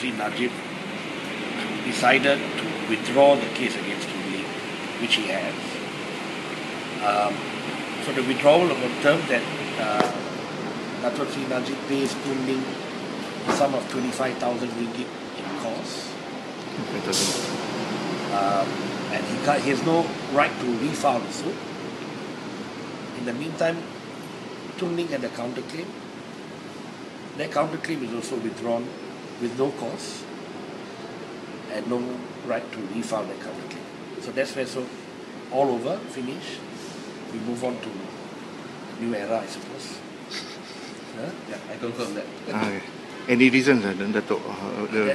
Sri Najib decided to withdraw the case against Ling, which he has. So the withdrawal of a term that Dato' Sri Najib pays to Ling a sum of 25,000 ringgit in costs. And he has no right to refile the suit. In the meantime, Tun Ling had a counterclaim. Their counterclaim is also withdrawn with no cause and no right to refile their counterclaim. So that's where, so all over, finish. We move on to new era, I suppose. Huh? Yeah, I confirm that. Okay. Any reasons the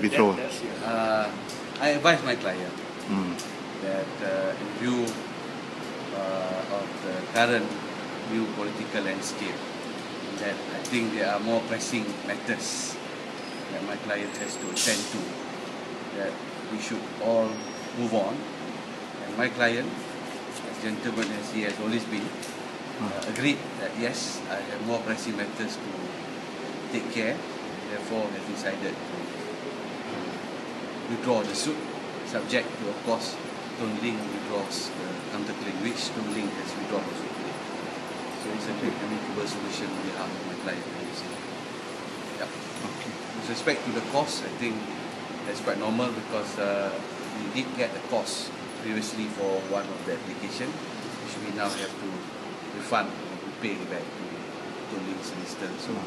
withdrawal? I advise my client that in view of the current new political landscape, that I think there are more pressing matters that my client has to attend to, that we should all move on. And my client, as gentleman as he has always been, agreed that yes, I have more pressing matters to take care, therefore has decided to withdraw the suit, subject to, of course, Tun Ling withdraws the counterclaim, which Tun Ling has withdrawn the suit. So it's a great amicable solution on behalf of my client. Yeah. Okay. With respect to the cost, I think that's quite normal because we did get the cost previously for one of the application, which we now have to refund and pay back to Tun Ling's solicitor. So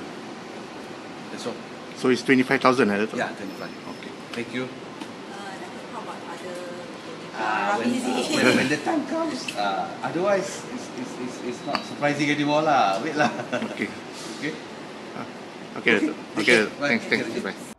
that's all. So it's 25,000, right? Yeah, 25. Okay. Thank you. How about other when the time comes? Otherwise, it's not surprising anymore, lah. Wait, lah. Okay. Okay. Okay. Thanks. Bye.